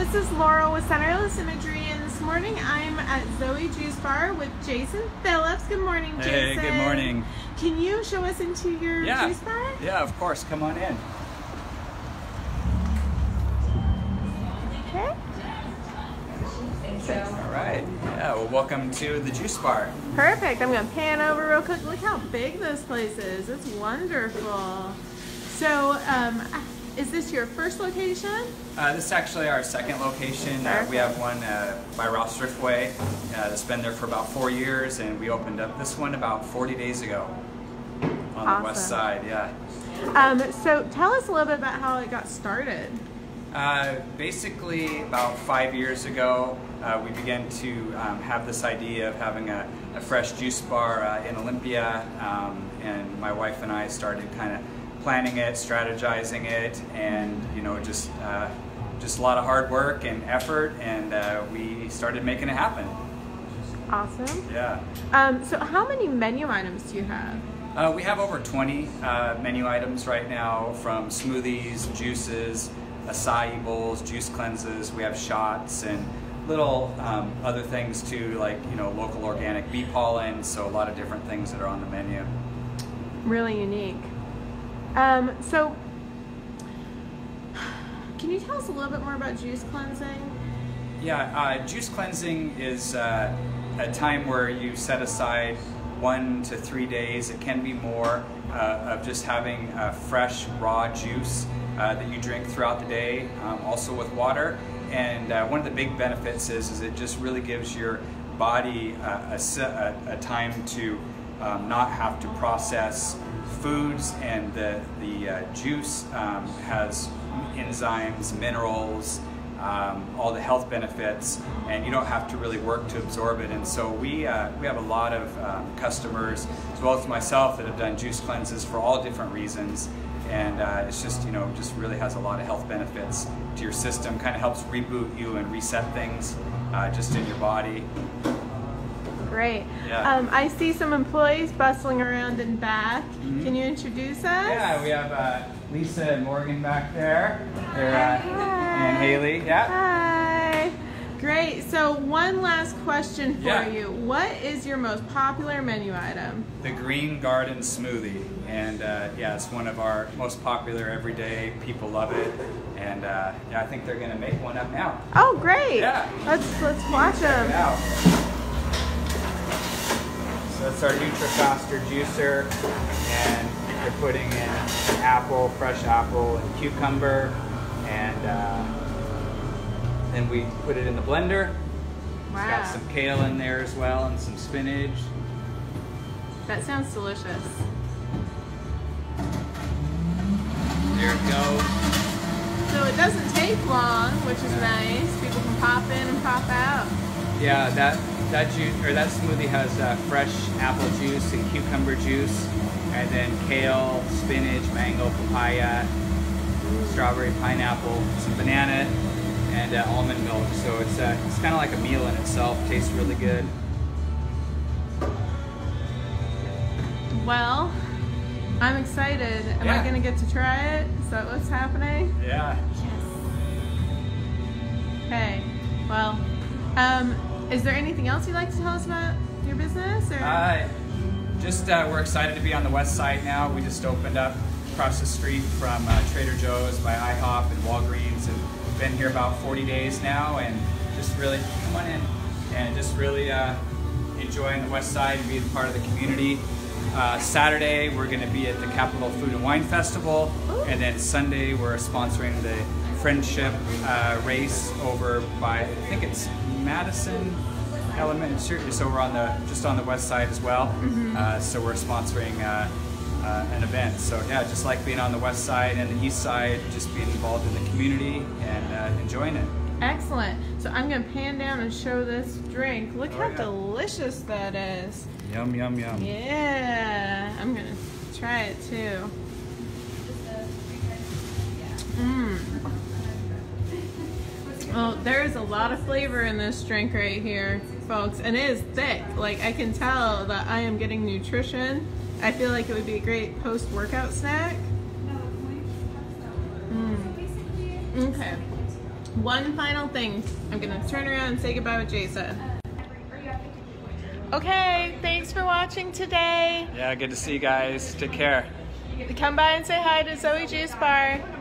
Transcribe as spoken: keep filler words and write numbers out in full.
this is Laurel with Centerless Imagery, and this morning I'm at Zoe Juice Bar with Jason Phillips. Good morning, Jason. Hey, good morning. Can you show us into your yeah. juice bar? Yeah, of course. Come on in. Okay. So. All right. Yeah, well, welcome to the juice bar. Perfect. I'm going to pan over real quick. Look how big this place is. It's wonderful. So, um, is this your first location? Uh, this is actually our second location. Uh, we have one uh, by Ross Driveway uh, that's been there for about four years, and we opened up this one about forty days ago on awesome. the west side. Yeah. Um, so, tell us a little bit about how it got started. Uh, basically, about five years ago, uh, we began to um, have this idea of having a, a fresh juice bar uh, in Olympia, um, and my wife and I started kind of planning it, strategizing it, and you know, just uh, just a lot of hard work and effort, and uh, we started making it happen. Awesome. Yeah. Um, so, how many menu items do you have? Uh, we have over twenty uh, menu items right now, from smoothies, juices, acai bowls, juice cleanses. We have shots and little um, other things too, like you know, local organic bee pollen. So a lot of different things that are on the menu. Really unique. Um, so, can you tell us a little bit more about juice cleansing? Yeah, uh, juice cleansing is uh, a time where you set aside one to three days. It can be more uh, of just having a fresh, raw juice Uh, that you drink throughout the day, um, also with water. And uh, one of the big benefits is, is it just really gives your body uh, a, a time to um, not have to process foods, and the, the uh, juice um, has enzymes, minerals, um, all the health benefits, and you don't have to really work to absorb it. And so we, uh, we have a lot of um, customers, as well as myself, that have done juice cleanses for all different reasons. And uh, it's just, you know, just really has a lot of health benefits to your system. Kind of helps reboot you and reset things uh, just in your body. Great. Yeah. Um, I see some employees bustling around in back. Mm-hmm. Can you introduce us? Yeah, we have uh, Lisa and Morgan back there. They're, uh, Hi. And Haley. Yeah. Hi. Great. So one last question for yeah. you. What is your most popular menu item? The Green Garden Smoothie. And uh, yeah, it's one of our most popular everyday. People love it, and uh, yeah, I think they're gonna make one up now. Oh, great! Yeah, let's let's watch them. So that's our Nutri-Foster juicer, and they're putting in apple, fresh apple, and cucumber, and uh, then we put it in the blender. Wow. It's got some kale in there as well, and some spinach. That sounds delicious. There it goes. So it doesn't take long, which is yeah. nice. People can pop in and pop out. Yeah, that that juice or that smoothie has uh, fresh apple juice and cucumber juice, and then kale, spinach, mango, papaya, strawberry, pineapple, some banana, and uh, almond milk. So it's uh, it's kind of like a meal in itself. Tastes really good. Well, I'm excited. Am yeah. I going to get to try it? Is that what's happening? Yeah. Yes. Okay. Well, um, is there anything else you'd like to tell us about your business? Or? Uh, just uh, we're excited to be on the west side now. We just opened up across the street from uh, Trader Joe's by IHOP and Walgreens, and been here about forty days now, and just really, come on in, and just really uh, enjoying the west side and being part of the community. Uh, Saturday, we're going to be at the Capitol Food and Wine Festival, Ooh. and then Sunday, we're sponsoring the friendship uh, race over by, I think it's Madison Elementary, so we're on the, just on the west side as well, mm-hmm. uh, so we're sponsoring uh, uh, an event. So yeah, just like being on the west side and the east side, just being involved in the community and uh, enjoying it. Excellent. So I'm going to pan down and show this drink. Look oh, how yeah. delicious that is. Yum, yum, yum. Yeah, I'm going to try it too. Mmm. Well, there is a lot of flavor in this drink right here, folks. And it is thick. Like, I can tell that I am getting nutrition. I feel like it would be a great post-workout snack. Mm. Okay. One final thing. I'm gonna turn around and say goodbye with Jason. Okay, thanks for watching today. Yeah, good to see you guys. Take care. Come by and say hi to Zoe Juice Bar.